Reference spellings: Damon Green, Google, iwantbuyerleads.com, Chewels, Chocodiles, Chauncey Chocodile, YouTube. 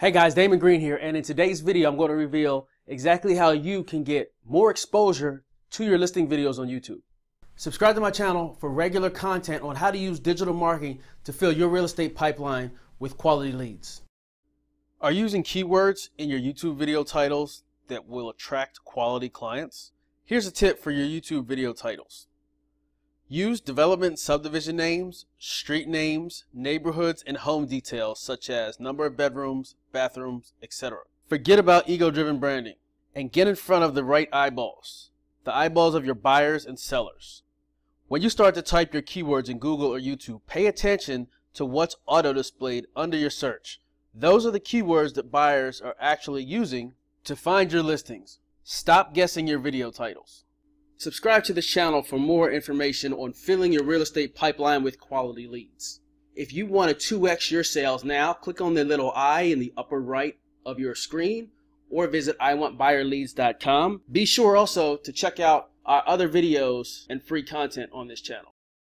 Hey guys, Damon Green here, and in today's video I'm going to reveal exactly how you can get more exposure to your listing videos on YouTube. Subscribe to my channel for regular content on how to use digital marketing to fill your real estate pipeline with quality leads. Are you using keywords in your YouTube video titles that will attract quality clients? Here's a tip for your YouTube video titles. Use development subdivision names, street names, neighborhoods, and home details such as number of bedrooms, bathrooms, etc. Forget about ego-driven branding and get in front of the right eyeballs, the eyeballs of your buyers and sellers. When you start to type your keywords in Google or YouTube, pay attention to what's auto-displayed under your search. Those are the keywords that buyers are actually using to find your listings. Stop guessing your video titles. Subscribe to this channel for more information on filling your real estate pipeline with quality leads. If you want to 2x your sales now, click on the little I in the upper right of your screen or visit iwantbuyerleads.com. Be sure also to check out our other videos and free content on this channel.